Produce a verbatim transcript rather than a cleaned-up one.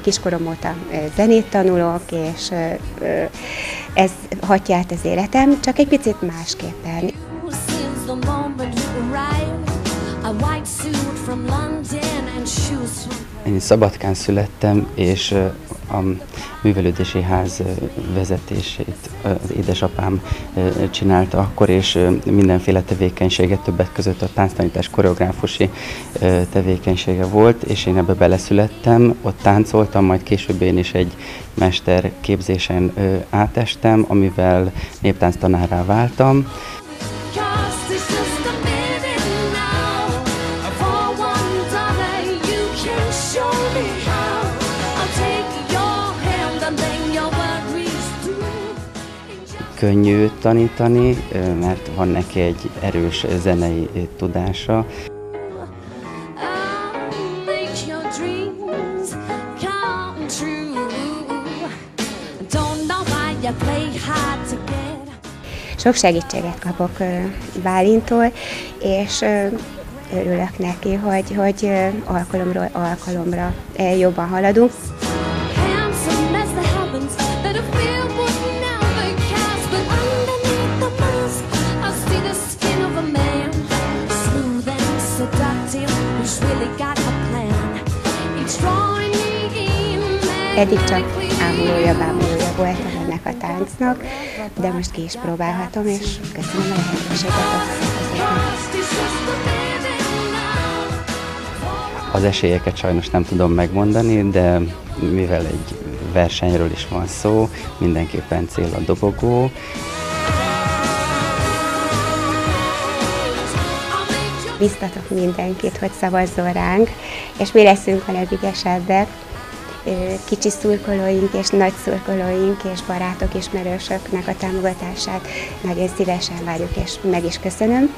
kiskorom óta zenét tanulok, és ez hatja át az életem, csak egy picit másképpen. Én Szabadkán születtem, és a művelődési ház vezetését az édesapám csinálta akkor, és mindenféle tevékenysége, többek között a tánctanítás koreográfusi tevékenysége volt, és én ebbe beleszülettem, ott táncoltam, majd később én is egy mesterképzésen átestem, amivel néptánc tanárrá váltam. Könnyű tanítani, mert van neki egy erős zenei tudása. Sok segítséget kapok Bálintól, és örülök neki, hogy, hogy alkalomról alkalomra jobban haladunk. Eddig csak ámulója, bámulója voltam ennek a táncnak, de most ki is próbálhatom, és köszönöm a lehetőséget azoknak. Az esélyeket sajnos nem tudom megmondani, de mivel egy versenyről is van szó, mindenképpen cél a dobogó. Biztatok mindenkit, hogy szavazzon ránk, és mi leszünk a legügyesebbek. Kicsi szurkolóink és nagy szurkolóink és barátok, ismerősöknek a támogatását nagyon szívesen várjuk, és meg is köszönöm.